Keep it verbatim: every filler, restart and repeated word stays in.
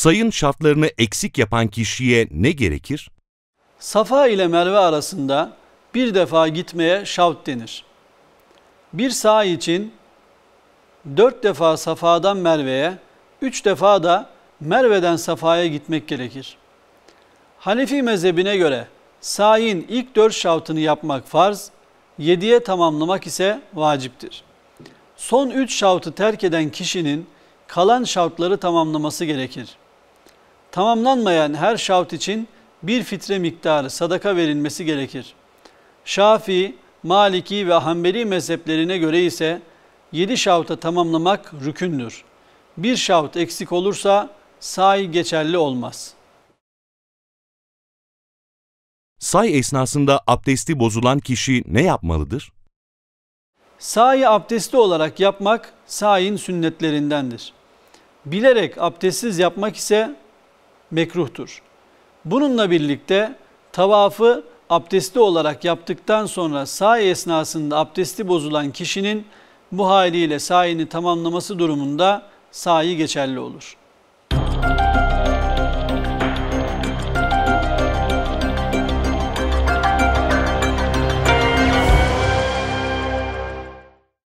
sayım şartlarını eksik yapan kişiye ne gerekir? Safa ile Merve arasında bir defa gitmeye şavt denir. Bir sağ için dört defa Safa'dan Merve'ye, üç defa da Merve'den Safa'ya gitmek gerekir. Hanefi mezhebine göre sa'in ilk dört şavtını yapmak farz, yediye tamamlamak ise vaciptir. Son üç şavtı terk eden kişinin kalan şavtları tamamlaması gerekir. Tamamlanmayan her şavt için bir fitre miktarı sadaka verilmesi gerekir. Şafii, Maliki ve Ahamberi mezheplerine göre ise yedi şavta tamamlamak rükündür. Bir şavt eksik olursa say geçerli olmaz. Say esnasında abdesti bozulan kişi ne yapmalıdır? Sayı abdestli olarak yapmak sayın sünnetlerindendir. Bilerek abdestsiz yapmak ise mekruhtur. Bununla birlikte tavafı abdestli olarak yaptıktan sonra sa'i esnasında abdesti bozulan kişinin bu haliyle sa'ini tamamlaması durumunda sa'i geçerli olur.